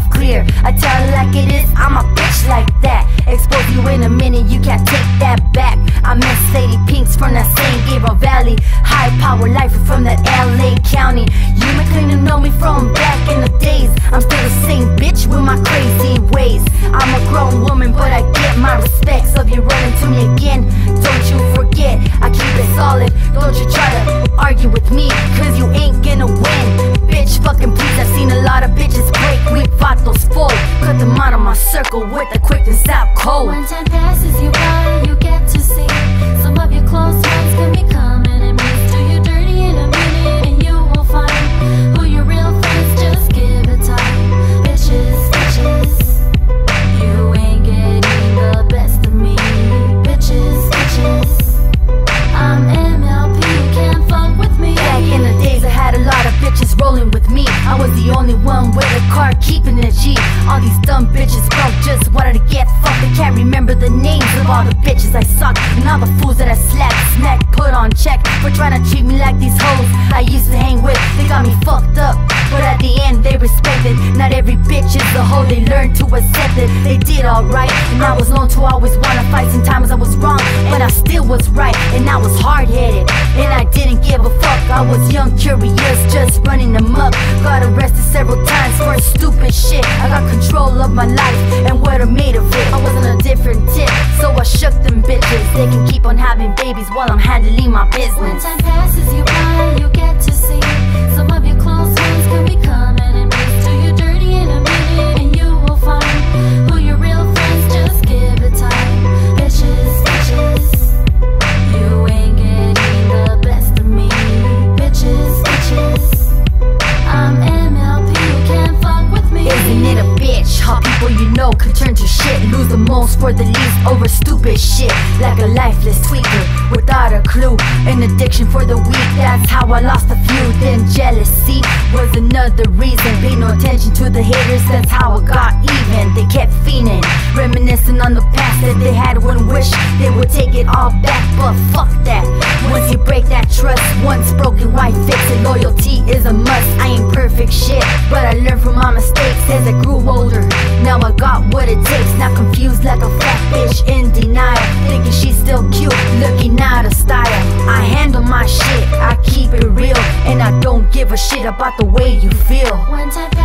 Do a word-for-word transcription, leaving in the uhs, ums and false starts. myself clear. I tell it like it is, I'm a bitch like that. Expose you in a minute, you can't take that back. I'm Miss Lady Pinks from that San Gabriel Valley, high power lifer from that L A County. You may claim to know me from back in the days. I'm still the same bitch with my crazy ways. I'm a grown woman, but I get my respects. So if you run into me again, don't you forget, I keep it solid. Don't you try to argue with me, cause you ain't gonna win. Bitch, fucking please, I've seen a lot of bitches break. We fought those full, cut them out of my circle with a quick and stop cold. When time passes you by, you get to see some of your close friends can become enemies. Do you dirty in a minute and you will find who your real friends, just give it time. Bitches, bitches, you ain't getting the best of me. Bitches, bitches, I'm M L P, can't fuck with me. Back in the days I had a lot of bitches rolling with me. I was the only one with a car keeping a G. All these dumb bitches broke, just wanted to get fucked. I can't remember the names of all the bitches I sucked, and all the fools that I slapped, smacked, put on check for trying to treat me like these hoes I used to hang with. They got me fucked up, but at the end they respected. Not every bitch is a hoe, they learned to accept it. They did alright, and I was known to always wanna fight. Sometimes I was wrong, but I still was right, and I was hard-headed, and I didn't give a fuck. I was young, curious, just running amok. Got arrested several times for stupid shit. I got control of my life and what I made of it. I was on a different tip, so I shook them bitches. They can keep on having babies while I'm handling my business. When time passes you by, you get to see some of your close friends can become enemies. Do you dirty in a minute and you will find who your real friends, just give it time. Bitches, bitches, you ain't getting the best of me. Bitches, bitches, I'm M L P, you can't fuck with me. Isn't it a bitch how people you know could turn to shit? Lose the most for the least over stupid shit, like a lifeless tweaker without a clue. An addiction for the weak, that's how I lost a few. Then jealousy was another reason. Pay no attention to the haters, that's how I got even. They kept fiending, reminiscing on the past. If they had one wish, they would take it all back. But fuck that, once you break that trust, once broken, why fix it? Loyalty is a must. I ain't perfect shit, but I learned from my mistakes. As I grew older, now I got what it takes. Not confused like a fat bitch in denial, thinking she's still cute, looking out of style. I handle my shit, I keep it real, and I don't give a shit about the way you feel. One time